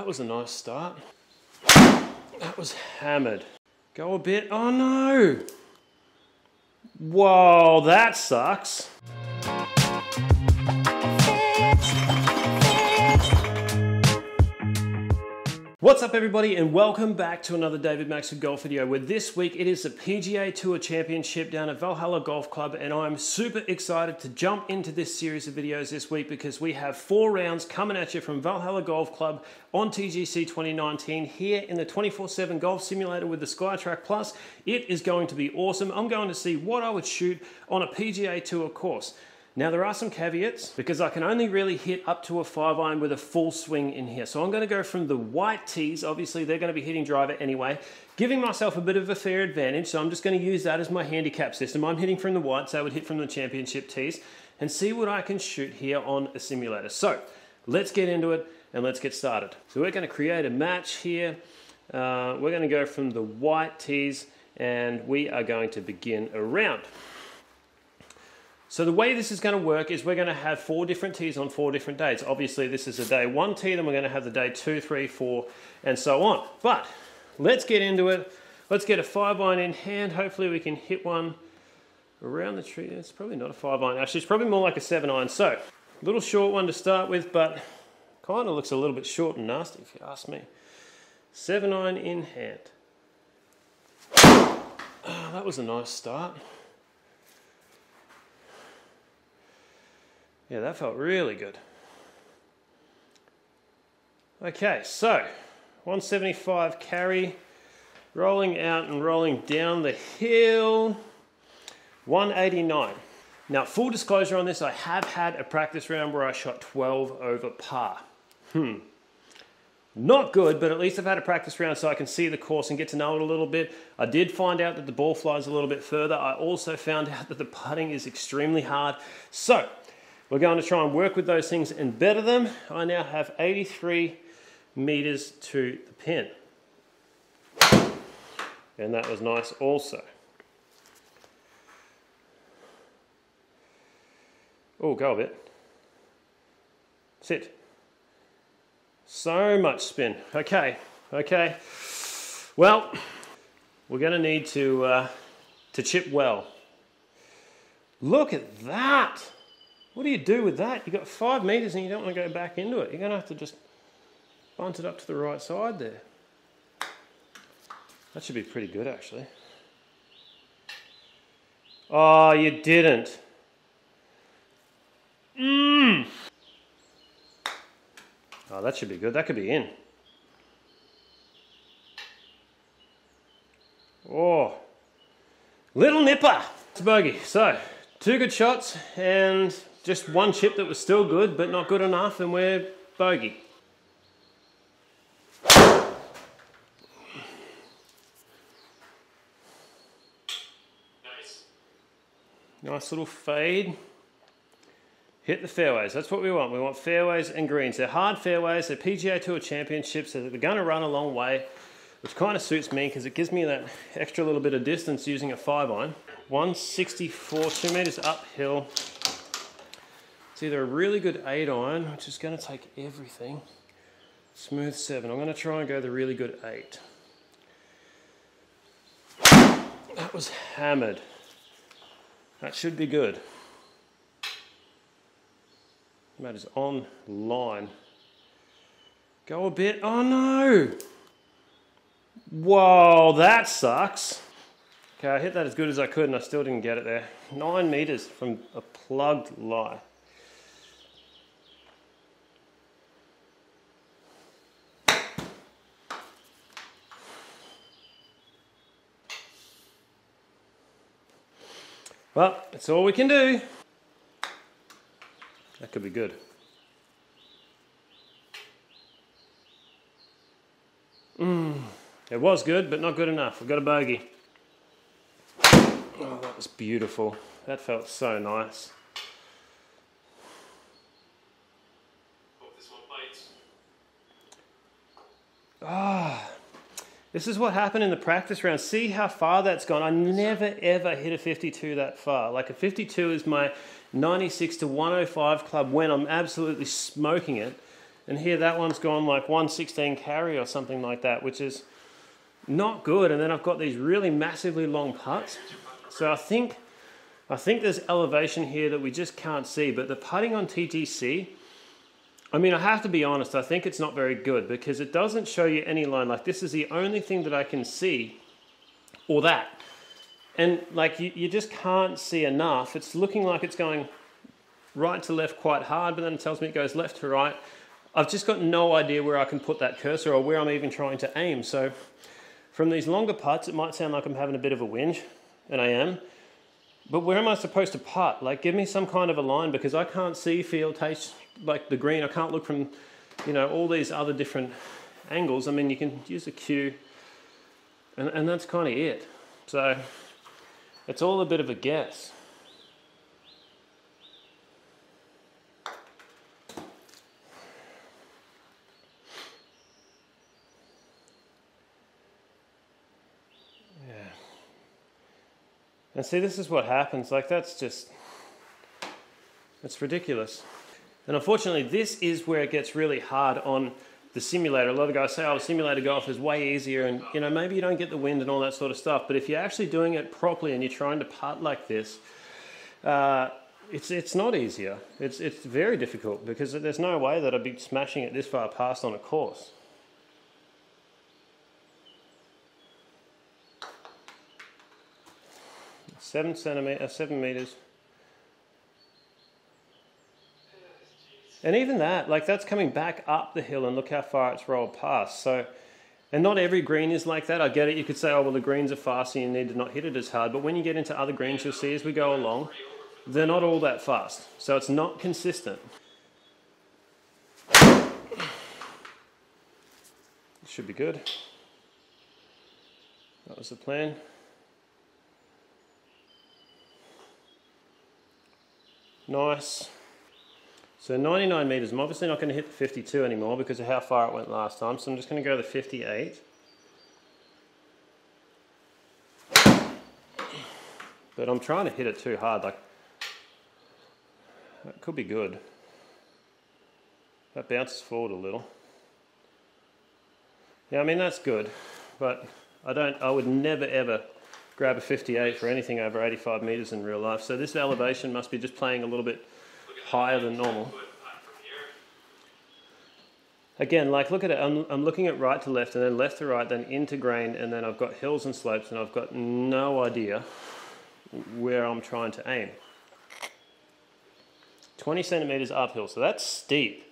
that was a nice start. That was hammered. Go a bit. Oh no! Whoa, that sucks. What's up everybody and welcome back to another David Maxfield Golf video, where this week it is the PGA Tour Championship down at Valhalla Golf Club, and I'm super excited to jump into this series of videos this week because we have 4 rounds coming at you from Valhalla Golf Club on TGC 2019 here in the 24/7 Golf Simulator with the SkyTrak Plus. It is going to be awesome. I'm going to see what I would shoot on a PGA Tour course. Now there are some caveats because I can only really hit up to a 5-iron with a full swing in here. So I'm going to go from the white tees, obviously they're going to be hitting driver anyway, giving myself a bit of a fair advantage. So I'm just going to use that as my handicap system. I'm hitting from the whites, I would hit from the championship tees, and see what I can shoot here on a simulator. So let's get into it and let's get started. So we're going to create a match here. We're going to go from the white tees and we are going to begin a round. So the way this is going to work is we're going to have 4 different tees on 4 different days. Obviously this is a day 1 tee, then we're going to have the day 2, 3, 4 and so on. But let's get into it. Let's get a 5-iron in hand. Hopefully we can hit one around the tree. It's probably not a 5-iron. Actually, it's probably more like a 7-iron. So a little short one to start with, but kind of looks a little bit short and nasty if you ask me. 7-iron in hand. Oh, that was a nice start. Yeah, that felt really good. Okay, so 175 carry, rolling out and rolling down the hill, 189. Now, full disclosure on this, I have had a practice round where I shot 12 over par. Not good, but at least I've had a practice round so I can see the course and get to know it a little bit. I did find out that the ball flies a little bit further. I also found out that the putting is extremely hard. So we're going to try and work with those things and better them. I now have 83 meters to the pin. And that was nice also. Oh, go a bit. Sit. So much spin. Okay, okay. Well, we're going to need to chip well. Look at that. What do you do with that? You've got 5 meters and you don't want to go back into it. You're going to have to just bunt it up to the right side there. That should be pretty good, actually. Oh, you didn't. Oh, that should be good. That could be in. Oh. Little nipper. It's a bogey. So, 2 good shots and just 1 chip that was still good, but not good enough, and we're bogey. Nice. Nice little fade. Hit the fairways, that's what we want. We want fairways and greens. They're hard fairways, they're PGA Tour Championships, so they're gonna run a long way, which kind of suits me because it gives me that extra little bit of distance using a 5-iron. 164, 2 meters uphill. It's either a really good 8-iron, which is going to take everything. Smooth 7. I'm going to try and go the really good 8. That was hammered. That should be good. That is on line. Go a bit. Oh no! Whoa, that sucks. Okay, I hit that as good as I could and I still didn't get it there. 9 meters from a plugged lie. Well, that's all we can do. That could be good. It was good, but not good enough. We've got a bogey. Oh, that was beautiful. That felt so nice. Hope this one bites. Ah, this is what happened in the practice round. See how far that's gone. I never ever hit a 52 that far. Like a 52 is my 96 to 105 club when I'm absolutely smoking it. And here that one's gone like 116 carry or something like that, which is not good. And then I've got these really massively long putts. So I think there's elevation here that we just can't see, but the putting on TGC, I mean, I have to be honest, I think it's not very good because it doesn't show you any line. Like, this is the only thing that I can see, or that. And like, you just can't see enough. It's looking like it's going right to left quite hard, but then it tells me it goes left to right. I've just got no idea where I can put that cursor or where I'm even trying to aim. So from these longer putts, it might sound like I'm having a bit of a whinge, and I am. But where am I supposed to putt? Like, give me some kind of a line, because I can't see, feel, taste, like, the green. I can't look from, you know, all these other different angles. I mean, you can use a cue, and that's kind of it. So it's all a bit of a guess. And see, this is what happens. Like, that's just, it's ridiculous. And unfortunately, this is where it gets really hard on the simulator. A lot of guys say, oh, simulator golf is way easier, and, you know, maybe you don't get the wind and all that sort of stuff, but if you're actually doing it properly and you're trying to putt like this, it's not easier. It's very difficult, because there's no way that I'd be smashing it this far past on a course. Seven meters. And even that, like, that's coming back up the hill, and look how far it's rolled past. So, and not every green is like that. I get it. You could say, oh, well, the greens are fast, so you need to not hit it as hard. But when you get into other greens, you'll see as we go along, they're not all that fast. So it's not consistent. It should be good. That was the plan. Nice. So 99 meters. I'm obviously not going to hit the 52 anymore because of how far it went last time. So I'm just going to go to the 58. But I'm trying to hit it too hard. Like, that could be good. That bounces forward a little. Yeah, I mean, that's good. But I would never ever grab a 58 for anything over 85 meters in real life. So this elevation must be just playing a little bit higher than normal. Again, like, look at it. I'm looking at right to left, and then left to right, then into grain, and then I've got hills and slopes, and I've got no idea where I'm trying to aim. 20 centimeters uphill, so that's steep.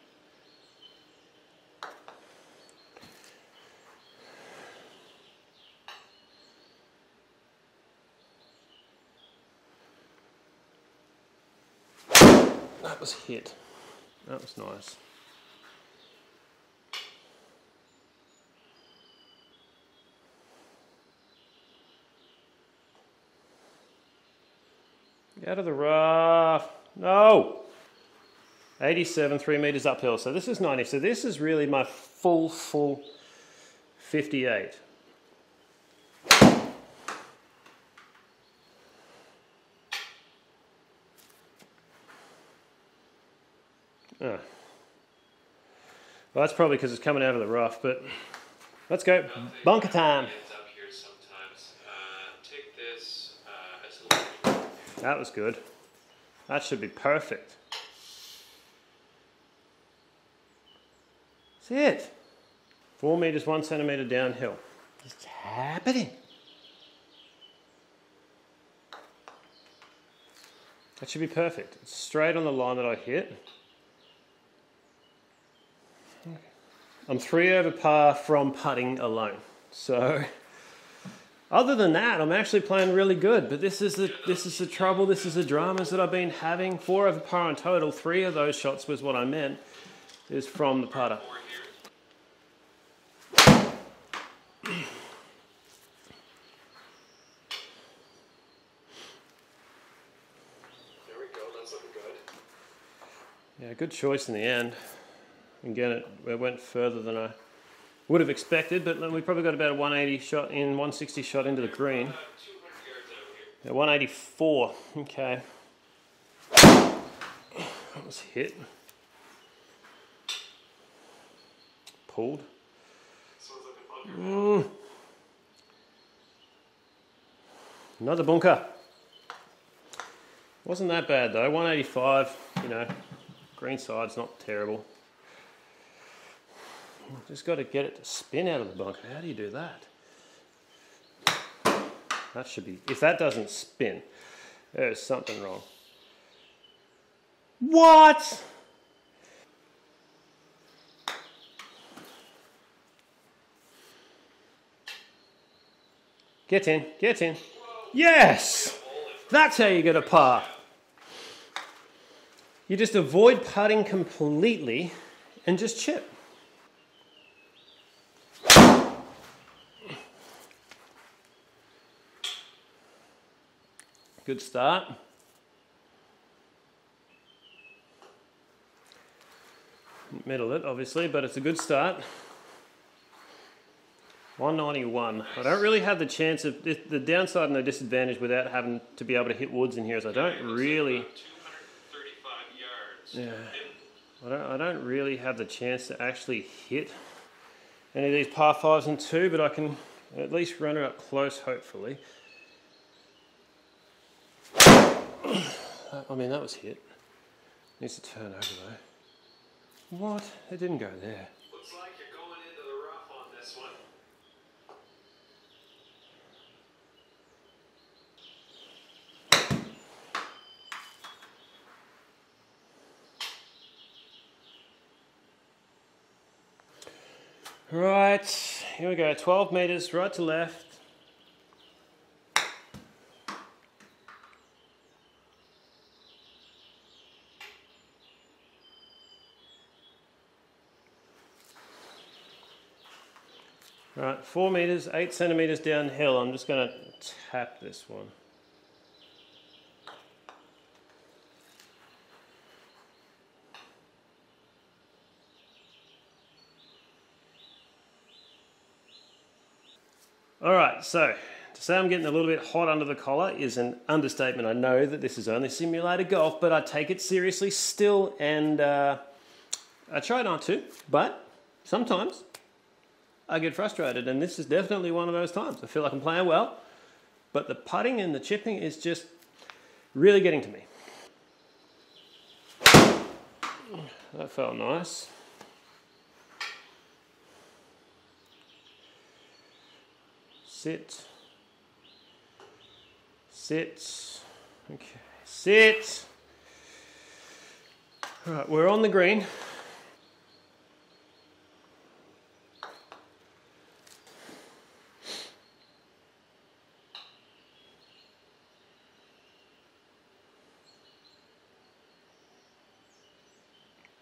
That was hit. That was nice. Get out of the rough. No! 87, 3 meters uphill. So this is 90. So this is really my full 58. Oh. Well, that's probably because it's coming out of the rough, but let's go. Bunker time. That was good. That should be perfect. That's it. 4 meters, 1 centimeter downhill. It's happening. That should be perfect. It's straight on the line that I hit. I'm 3 over par from putting alone. So, other than that, I'm actually playing really good. But this is the trouble. This is the dramas that I've been having. 4 over par in total. 3 of those shots was what I meant, is from the putter. There we go. That's looking good. Yeah, good choice in the end. Again, it went further than I would have expected, but we probably got about a 180 shot in, 160 shot into the green. Yeah, 184, okay. That was hit. called. Another bunker. Wasn't that bad though, 185, you know, green side's not terrible. Just got to get it to spin out of the bunker. How do you do that? That should be, if that doesn't spin, there's something wrong. What? Get in, get in. Yes! That's how you get a par. You just avoid putting completely and just chip. Good start. Middle it, obviously, but it's a good start. 191. I don't really have the chance of the downside and the disadvantage without having to be able to hit woods in here. Is I don't really. 235 yards. Yeah. I don't really have the chance to actually hit any of these par 5s and 2, but I can at least run it up close, hopefully. I mean, that was hit. Needs to turn over though. What? It didn't go there. Looks like you're going into the rough on this one. Right, here we go. 12 meters, right to left. Right, 4 meters, 8 centimeters downhill. I'm just going to tap this one. All right, so to say I'm getting a little bit hot under the collar is an understatement. I know that this is only simulator golf, but I take it seriously still, and I try not to, but sometimes I get frustrated, and this is definitely one of those times. I feel like I'm playing well, but the putting and the chipping is just really getting to me. That felt nice. Sit. Sit. Okay, sit. All right, we're on the green.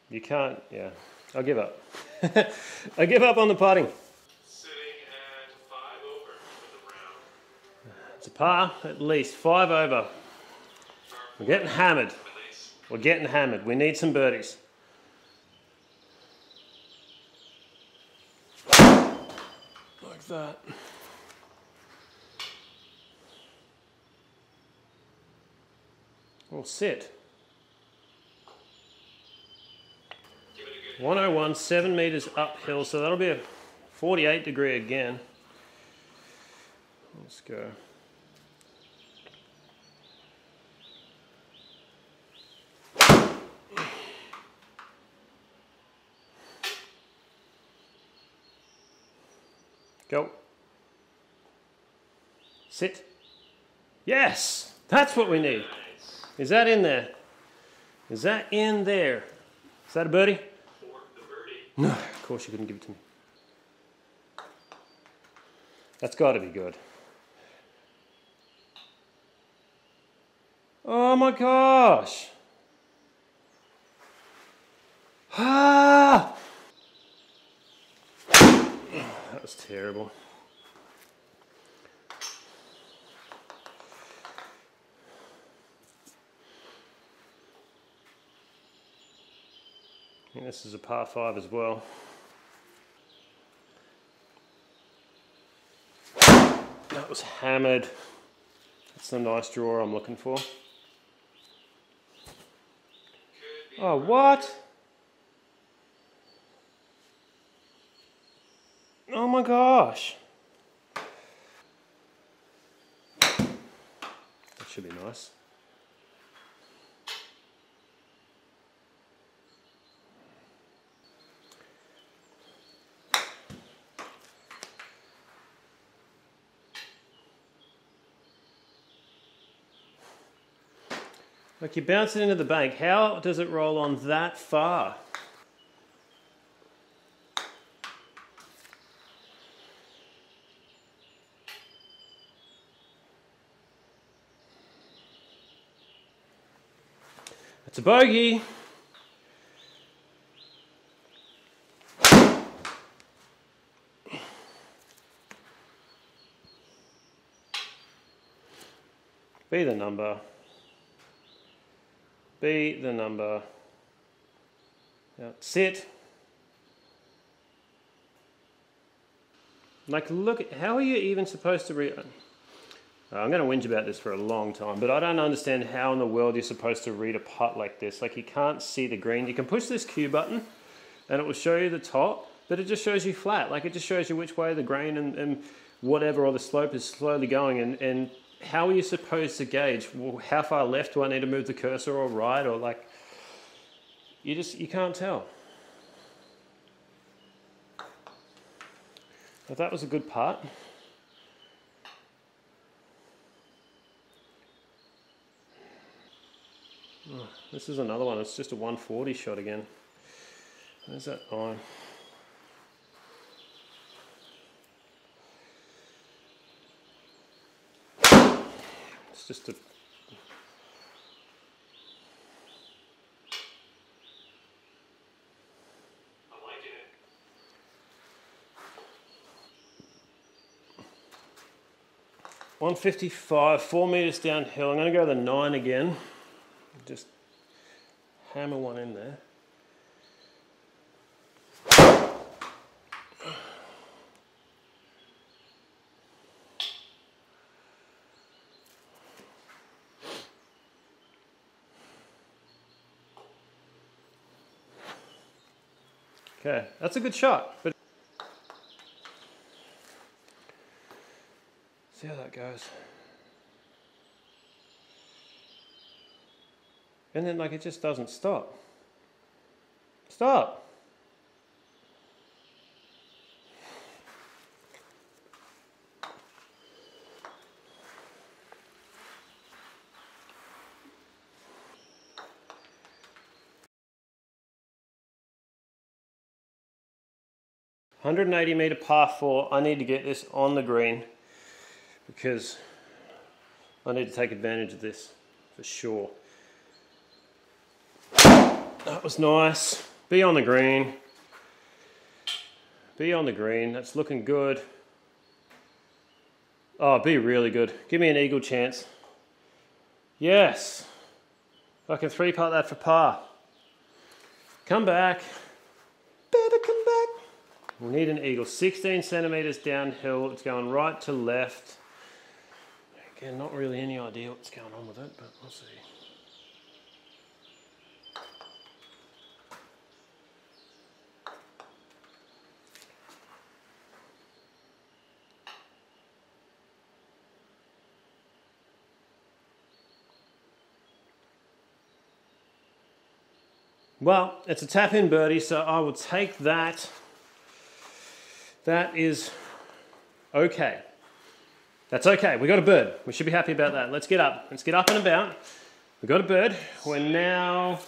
You can't, yeah. I'll give up. I give up on the putting. Sitting at 5 over for the round. It's a par, at least 5 over. We're getting hammered. We're getting hammered. We need some birdies. Like that. We'll sit. 101, 7 meters uphill, so that'll be a 48 degree again. Let's go. Go. Sit. Yes! That's what we need. Is that in there? Is that in there? Is that a birdie? No, of course you couldn't give it to me. That's got to be good. Oh my gosh! Ah! That was terrible. This is a par 5 as well. That was hammered. That's a nice draw I'm looking for. Oh, what? my gosh. That should be nice. Like, you bounce it into the bank. How does it roll on that far? It's a bogey. Be the number. Be the number. Sit. Like, look, how are you even supposed to read? I'm going to whinge about this for a long time, but I don't understand how in the world you're supposed to read a putt like this. Like, you can't see the green. You can push this Q button and it will show you the top, but it just shows you flat. Like, it just shows you which way the grain and whatever, or the slope is slowly going, and how are you supposed to gauge, well, how far left do I need to move the cursor, or right, or like, you can't tell. But that was a good putt. Oh, this is another one, it's just a 140 shot again. Where's that on? Just to $155, 4 meters downhill. I'm going to go the 9 again. Just hammer one in there. Okay, that's a good shot. But see how that goes. And then, like, it just doesn't stop. Stop! $180 meter par 4. I need to get this on the green because I need to take advantage of this for sure. That was nice. Be on the green. Be on the green. That's looking good. Oh, be really good. Give me an eagle chance. Yes. I can 3-putt that for par. Come back. Better come back. We'll need an eagle. 16 centimeters downhill. It's going right to left. Again, not really any idea what's going on with it, but we'll see. Well, it's a tap-in birdie, so I will take that. That is okay. That's okay, we got a bird. We should be happy about that. Let's get up. Let's get up and about. We got a bird. We're now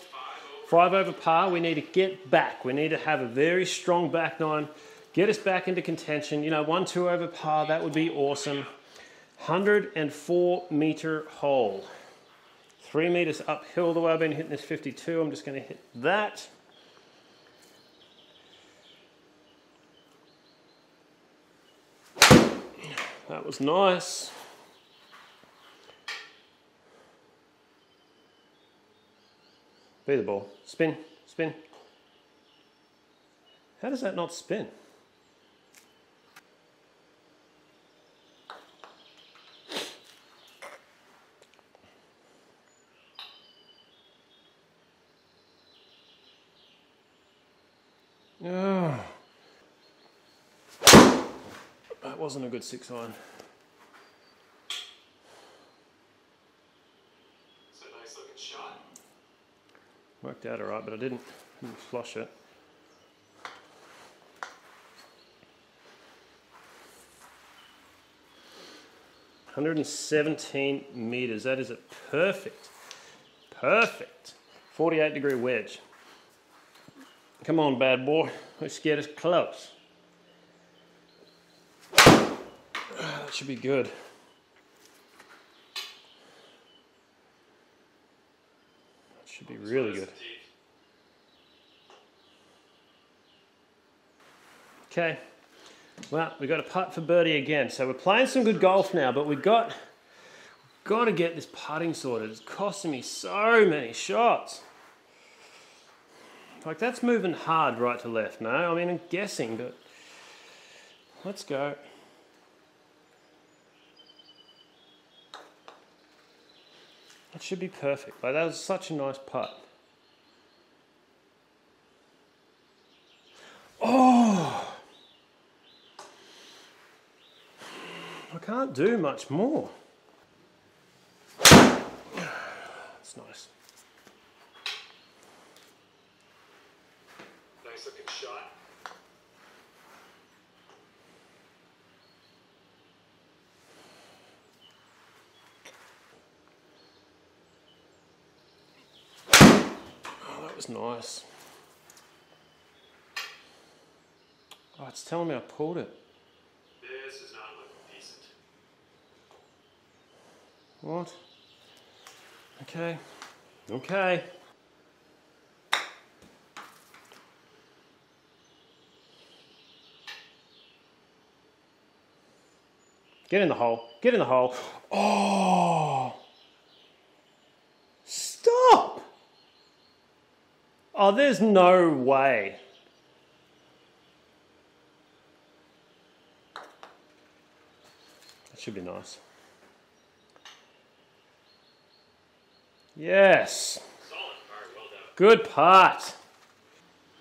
5 over par. We need to get back. We need to have a very strong back nine. Get us back into contention. You know, 1, 2 over par, that would be awesome. 104 meter hole. 3 meters uphill the way I've been hitting this 52. I'm just gonna hit that. That was nice. Be the ball. Spin, spin. How does that not spin? Oh. That wasn't a good 6-iron. It's a nice looking shot. Worked out alright, but I didn't flush it. $117 meters. That is a perfect 48-degree wedge. Come on, bad boy. Let's get it close. That should be good. That should be really good. Okay. Well, we got a putt for birdie again. So we're playing some good golf now, but we've got to get this putting sorted. It's costing me so many shots. Like, that's moving hard right to left. No, I mean, I'm guessing, but let's go. That should be perfect. Like, that was such a nice putt. Oh! I can't do much more. That's nice. Nice looking shot. Oh, that was nice. Oh, it's telling me I pulled it. This is not looking decent. What? Okay. Okay. Get in the hole. Get in the hole. Oh! Stop! Oh, there's no way. That should be nice. Yes. Solid. All right, well done. Good putt.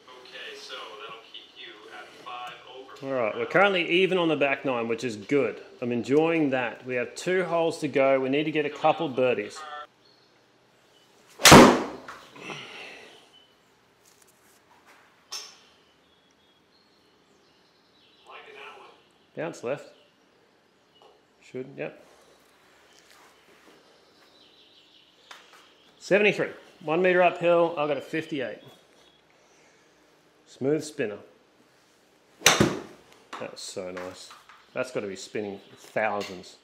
Okay, so that'll keep you at 5 over. All right, we're currently even on the back nine, which is good. I'm enjoying that. We have 2 holes to go. We need to get a couple birdies. Bounce left. Should, yep. 73, 1 meter uphill, I've got a 58. Smooth spinner. That was so nice. That's got to be spinning thousands.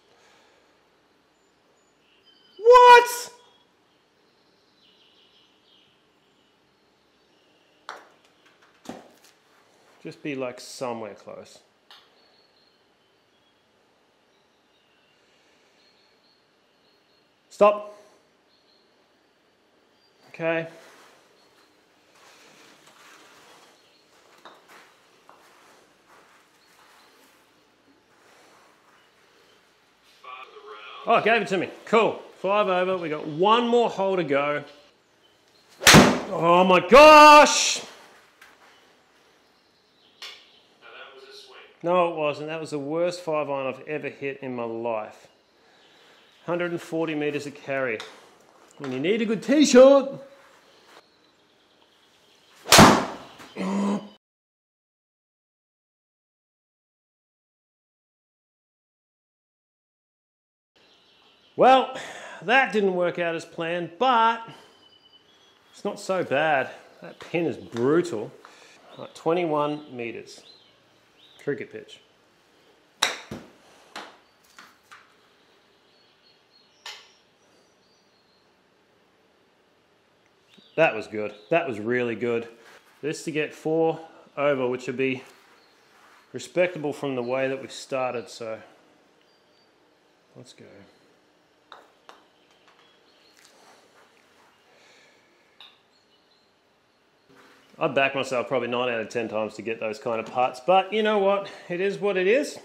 What? Just be like somewhere close. Stop. Okay. Oh, it gave it to me. Cool. 5 over. We got 1 more hole to go. Oh my gosh! Now that was a swing. No, it wasn't. That was the worst 5-iron I've ever hit in my life. 140 meters of carry. When you need a good tee shot. Well, that didn't work out as planned, but it's not so bad. That pin is brutal. Right, 21 meters. Cricket pitch. That was good. That was really good. This to get 4 over, which would be respectable from the way that we started, so let's go. I'd back myself probably 9 out of 10 times to get those kind of putts, but you know what? It is what it is.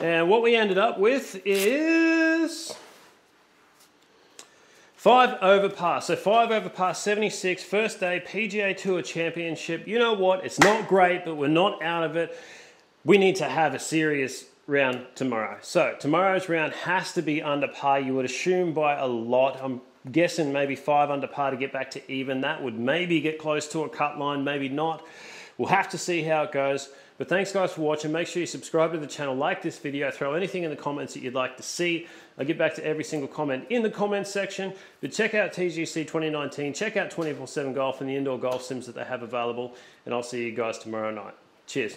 And what we ended up with is 5 over par. So 5 over par 76, first day PGA Tour Championship. You know what? It's not great, but we're not out of it. We need to have a serious round tomorrow. So tomorrow's round has to be under par, you would assume, by a lot. I'm guessing maybe 5 under par to get back to even. That would maybe get close to a cut line, maybe not. We'll have to see how it goes. But thanks guys for watching. Make sure you subscribe to the channel, like this video, throw anything in the comments that you'd like to see. I'll get back to every single comment in the comments section. But check out TGC 2019, check out 24/7 Golf and the indoor golf sims that they have available. And I'll see you guys tomorrow night. Cheers.